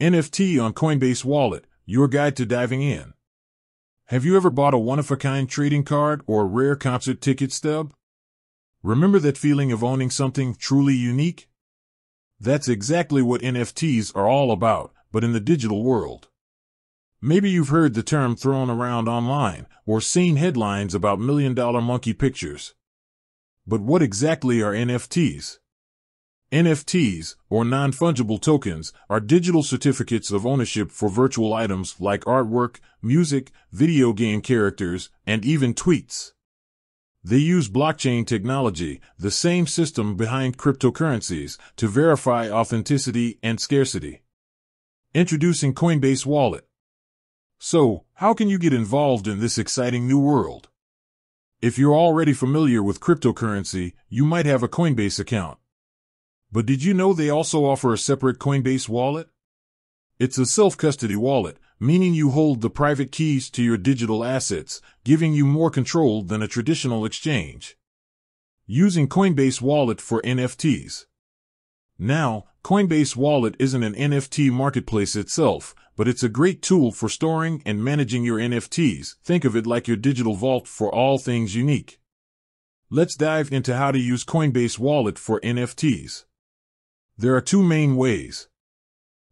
NFT on Coinbase Wallet, your guide to diving in. Have you ever bought a one-of-a-kind trading card or a rare concert ticket stub? Remember that feeling of owning something truly unique? That's exactly what NFTs are all about, but in the digital world. Maybe you've heard the term thrown around online or seen headlines about million-dollar monkey pictures. But what exactly are NFTs? NFTs, or non-fungible tokens, are digital certificates of ownership for virtual items like artwork, music, video game characters, and even tweets. They use blockchain technology, the same system behind cryptocurrencies, to verify authenticity and scarcity. Introducing Coinbase Wallet. So, how can you get involved in this exciting new world? If you're already familiar with cryptocurrency, you might have a Coinbase account. But did you know they also offer a separate Coinbase Wallet? It's a self-custody wallet, meaning you hold the private keys to your digital assets, giving you more control than a traditional exchange. Using Coinbase Wallet for NFTs. Now, Coinbase Wallet isn't an NFT marketplace itself, but it's a great tool for storing and managing your NFTs. Think of it like your digital vault for all things unique. Let's dive into how to use Coinbase Wallet for NFTs. There are two main ways.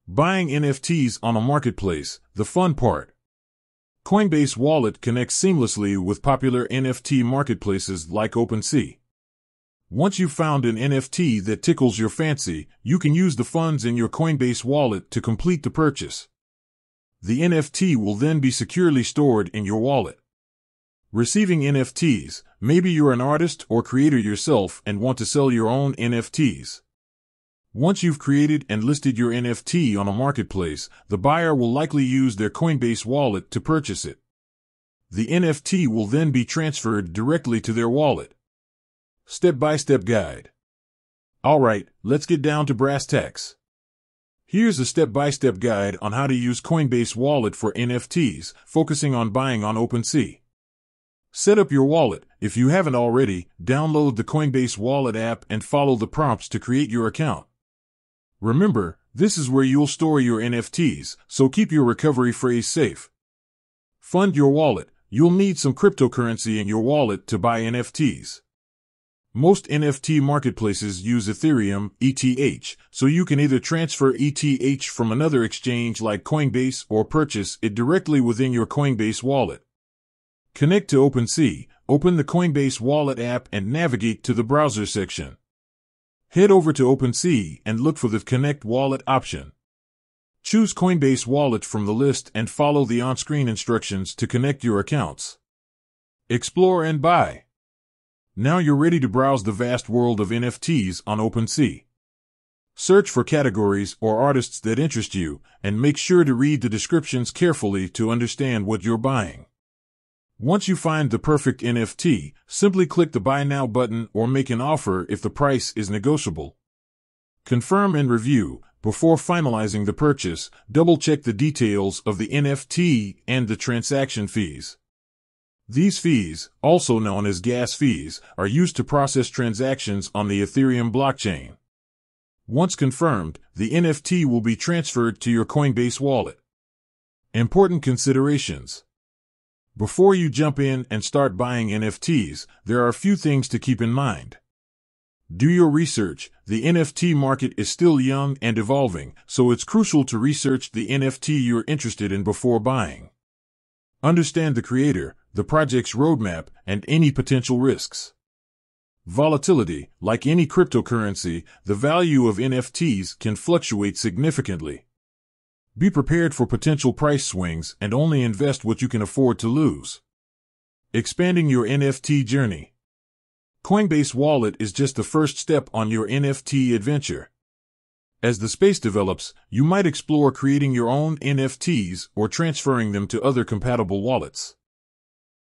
Buying NFTs on a marketplace, the fun part. Coinbase Wallet connects seamlessly with popular NFT marketplaces like OpenSea. Once you've found an NFT that tickles your fancy, you can use the funds in your Coinbase Wallet to complete the purchase. The NFT will then be securely stored in your wallet. Receiving NFTs, maybe you're an artist or creator yourself and want to sell your own NFTs. Once you've created and listed your NFT on a marketplace, the buyer will likely use their Coinbase Wallet to purchase it. The NFT will then be transferred directly to their wallet. Step-by-step guide. Alright, let's get down to brass tacks. Here's a step-by-step guide on how to use Coinbase Wallet for NFTs, focusing on buying on OpenSea. Set up your wallet. If you haven't already, download the Coinbase Wallet app and follow the prompts to create your account. Remember, this is where you'll store your NFTs, so keep your recovery phrase safe. Fund your wallet. You'll need some cryptocurrency in your wallet to buy NFTs. Most NFT marketplaces use Ethereum, ETH, so you can either transfer ETH from another exchange like Coinbase or purchase it directly within your Coinbase Wallet. Connect to OpenSea, open the Coinbase Wallet app and navigate to the browser section. Head over to OpenSea and look for the Connect Wallet option. Choose Coinbase Wallet from the list and follow the on-screen instructions to connect your accounts. Explore and buy. Now you're ready to browse the vast world of NFTs on OpenSea. Search for categories or artists that interest you, and make sure to read the descriptions carefully to understand what you're buying. Once you find the perfect NFT, simply click the Buy Now button or make an offer if the price is negotiable. Confirm and review. Before finalizing the purchase, double-check the details of the NFT and the transaction fees. These fees, also known as gas fees, are used to process transactions on the Ethereum blockchain. Once confirmed, the NFT will be transferred to your Coinbase Wallet. Important considerations. Before you jump in and start buying NFTs, there are a few things to keep in mind. Do your research. The NFT market is still young and evolving, so it's crucial to research the NFT you're interested in before buying. Understand the creator, the project's roadmap, and any potential risks. Volatility. Like any cryptocurrency, the value of NFTs can fluctuate significantly. Be prepared for potential price swings and only invest what you can afford to lose. Expanding your NFT journey. Coinbase Wallet is just the first step on your NFT adventure. As the space develops, you might explore creating your own NFTs or transferring them to other compatible wallets.